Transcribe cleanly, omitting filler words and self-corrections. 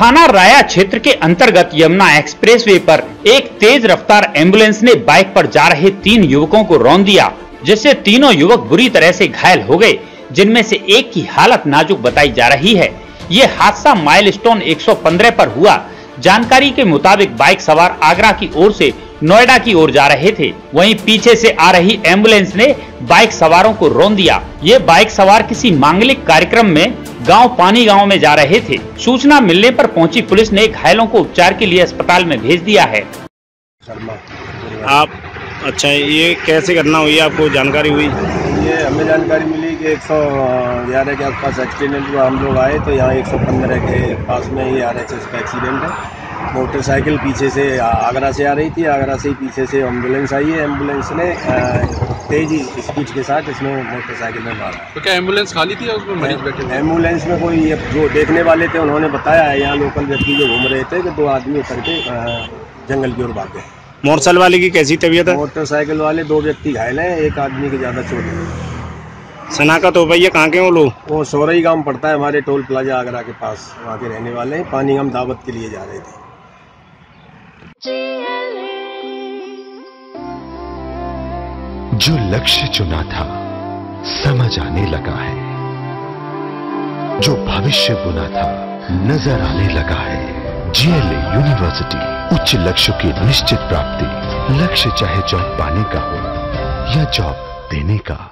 थाना राया क्षेत्र के अंतर्गत यमुना एक्सप्रेसवे पर एक तेज रफ्तार एम्बुलेंस ने बाइक पर जा रहे 3 युवकों को रौंद दिया, जिससे तीनों युवक बुरी तरह से घायल हो गए, जिनमें से एक की हालत नाजुक बताई जा रही है। ये हादसा माइलस्टोन 115 पर हुआ। जानकारी के मुताबिक बाइक सवार आगरा की ओर से नोएडा की ओर जा रहे थे। वहीं पीछे से आ रही एम्बुलेंस ने बाइक सवारों को रौंद दिया। ये बाइक सवार किसी मांगलिक कार्यक्रम में गांव पानी गांव में जा रहे थे। सूचना मिलने पर पहुंची पुलिस ने घायलों को उपचार के लिए अस्पताल में भेज दिया है। आप अच्छा ये कैसे घटना हुई, आपको जानकारी हुई? ये हमें जानकारी मिली कि 111 के आसपास एक्सीडेंट हुआ। हम लोग आए तो यहाँ 115 के पास में ये RHS का एक्सीडेंट है। मोटरसाइकिल पीछे से आगरा से आ रही थी, आगरा से पीछे से एम्बुलेंस आई है। एम्बुलेंस ने तेजी स्पीड के साथ इसमें मोटरसाइकिल में मारा। तो क्या एम्बुलेंस खाली थी या उसमें मरीज बैठे? एम्बुलेंस में कोई जो देखने वाले थे उन्होंने बताया है, यहाँ लोकल व्यक्ति जो घूम रहे थे कि 2 आदमी उतर के जंगल की ओर भागे। मोटरसाइकिल वाले की कैसी तबीयत है? मोटरसाइकिल वाले 2 व्यक्ति घायल हैं, एक आदमी की ज़्यादा चोट है। शनाखत हो पाई है कहाँ के वो लोग? वो सोरई गाँव पड़ता है हमारे टोल प्लाजा आगरा के पास, वहाँ के रहने वाले हैं। पानी गाँव दावत के लिए जा रहे थे। जो लक्ष्य चुना था समझ आने लगा है, जो भविष्य बुना था नजर आने लगा है। GLA यूनिवर्सिटी, उच्च लक्ष्य की निश्चित प्राप्ति। लक्ष्य चाहे जॉब पाने का हो या जॉब देने का।